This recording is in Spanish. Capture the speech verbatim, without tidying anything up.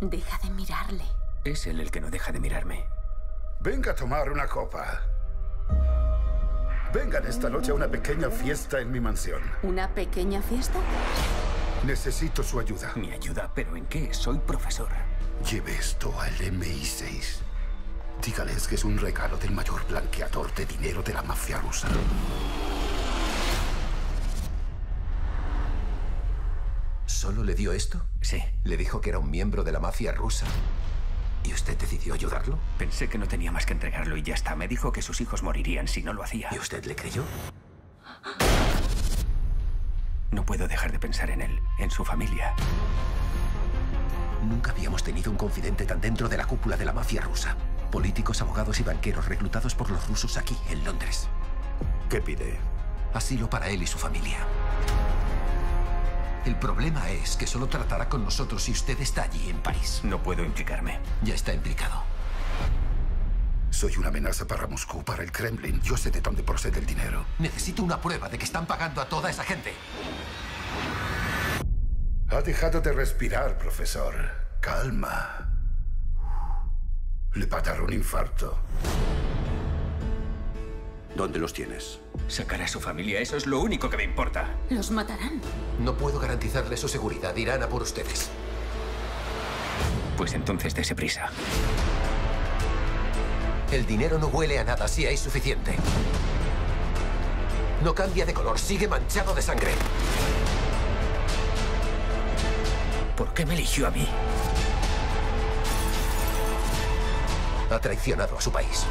Deja de mirarle. Es él el que no deja de mirarme. Venga a tomar una copa. Vengan esta noche a una pequeña fiesta en mi mansión. ¿Una pequeña fiesta? Necesito su ayuda. ¿Mi ayuda? ¿Pero en qué? Soy profesor. Lleve esto al M I seis. Dígales que es un regalo del mayor blanqueador de dinero de la mafia rusa. ¿Solo le dio esto? Sí. Le dijo que era un miembro de la mafia rusa. ¿Y usted decidió ayudarlo? Pensé que no tenía más que entregarlo y ya está. Me dijo que sus hijos morirían si no lo hacía. ¿Y usted le creyó? No puedo dejar de pensar en él, en su familia. Nunca habíamos tenido un confidente tan dentro de la cúpula de la mafia rusa. Políticos, abogados y banqueros reclutados por los rusos aquí, en Londres. ¿Qué pide? Asilo para él y su familia. El problema es que solo tratará con nosotros si usted está allí, en París. No puedo implicarme. Ya está implicado. Soy una amenaza para Moscú, para el Kremlin. Yo sé de dónde procede el dinero. Necesito una prueba de que están pagando a toda esa gente. Ha dejado de respirar, profesor. Calma. Le va a dar un infarto. ¿Dónde los tienes? Sacar a su familia, eso es lo único que me importa. Los matarán. No puedo garantizarle su seguridad, irán a por ustedes. Pues entonces dése prisa. El dinero no huele a nada, si hay suficiente. No cambia de color, sigue manchado de sangre. ¿Por qué me eligió a mí? Ha traicionado a su país.